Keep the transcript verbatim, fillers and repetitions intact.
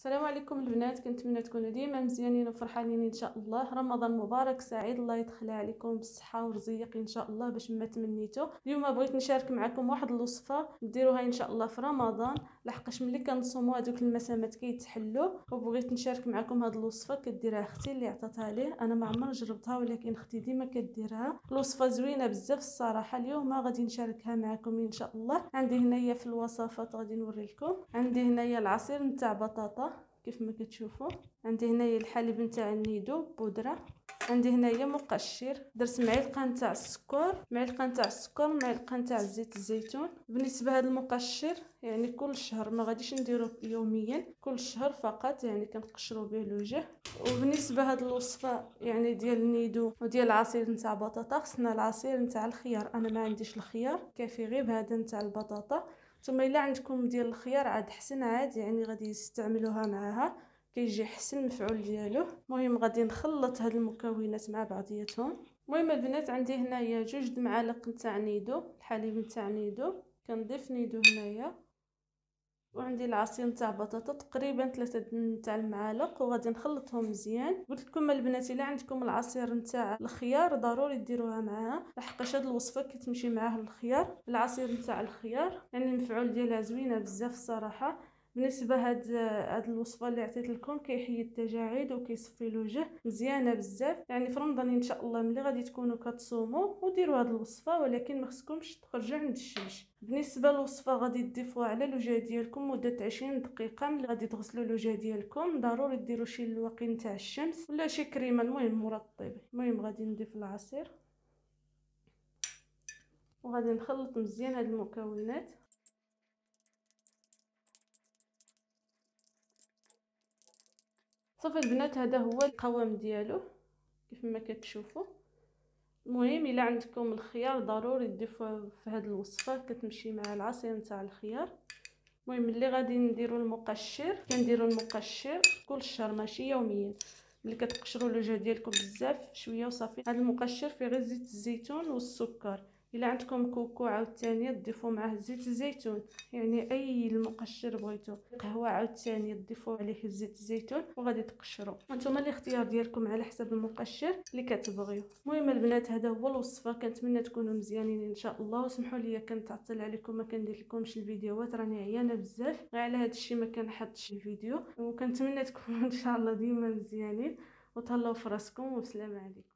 السلام عليكم البنات، كنتمنى تكونوا ديما مزيانين وفرحانين ان شاء الله. رمضان مبارك سعيد، الله يدخل عليكم بالصحه والرزق ان شاء الله باش ما تمنيتو. اليوم بغيت نشارك معكم واحد الوصفه نديروها ان شاء الله في رمضان، لحقاش ملي كنصوموا هذوك المسامات كيتحلوا، وبغيت نشارك معكم هاد الوصفه كديرها اختي اللي عطاتها لي. انا ما عمرني جربتها ولكن اختي ديما كديرها، الوصفه زوينه بزاف الصراحه. اليوم غادي نشاركها معكم ان شاء الله. عندي هنايا في الوصفات غادي نوري لكم، عندي هنايا العصير نتاع بطاطا كيف ما كتشوفوا، عندي هنايا الحليب نتاع النيدو بودره، عندي هنايا مقشر، درت معلقه نتاع السكر، معلقه نتاع السكر، معلقه نتاع زيت الزيتون. بالنسبه لهذا المقشر يعني كل شهر، ما غاديش نديروه يوميا، كل شهر فقط يعني كنقشروا به الوجه. وبالنسبه لهاد الوصفه يعني ديال النيدو وديال العصير نتاع بطاطا، خصنا العصير نتاع الخيار، انا ما عنديش الخيار، كافي غير هذا نتاع البطاطا. ثم الا عندكم ديال الخيار عاد حسن، عاد يعني غادي تستعملوها معها كيجي حسن مفعول ديالو. المهم غادي نخلط هاد المكونات مع بعضياتهم. المهم البنات عندي هنايا جوج معالق نتاع نيدو، الحليب نتاع نيدو، كنضيف نيدو هنايا، وعندي العصير نتاع بطاطا تقريبا ثلاثه نتاع المعالق، وغادي نخلطهم مزيان. قلت لكم البنات الا عندكم العصير نتاع الخيار ضروري ديروها معها، لحقاش هاد الوصفه كتمشي معاه الخيار، العصير نتاع الخيار، يعني المفعول ديالها زوينه بزاف الصراحه. بالنسبه هاد هاد الوصفه اللي عطيت لكم كيحيد التجاعيد وكيصفي الوجه، مزيانه بزاف. يعني في رمضان ان شاء الله ملي غادي تكونوا كتصوموا وديروا هاد الوصفه، ولكن ما خصكمش تخرجوا عند الشمس. بالنسبه للوصفه غادي تضيفوها على الوجه ديالكم مده عشرين دقيقه، ملي غادي تغسلوا الوجه ديالكم ضروري ديروا شي لواقي نتاع الشمس ولا شي كريمه، المهم مرطبه. المهم غادي نضيف العصير وغادي نخلط مزيان هاد المكونات. صافي البنات، هذا هو القوام ديالو كيف ما كتشوفوا. المهم الا عندكم الخيار ضروري تضيفوه في هذه الوصفه، كتمشي مع العصير نتاع الخيار. المهم اللي غادي نديروا المقشر، كنديروا المقشر كل شهر ماشي يوميا، ملي كتقشروا الوجه ديالكم بزاف شويه وصافي. هذا المقشر فيه غير زيت الزيتون والسكر، الا عندكم كوكو عاوتاني تضيفوا معاه زيت الزيتون، يعني اي المقشر بغيتو، قهوه عاوتاني تضيفوا عليه زيت الزيتون وغادي تقشروا نتوما الاختيار ديالكم على حسب المقشر اللي كتبغيو. المهم البنات هذا هو الوصفه، كنتمنى تكونوا مزيانين ان شاء الله. وسمحوا لي كنتعطل عليكم، ما كندير لكمش الفيديوهات، راني عيانه بزاف، غير على هذا الشيء ما كنحطش الفيديو. وكنتمنى تكونوا ان شاء الله ديما مزيانين، وتهلاو في راسكم والسلام عليكم.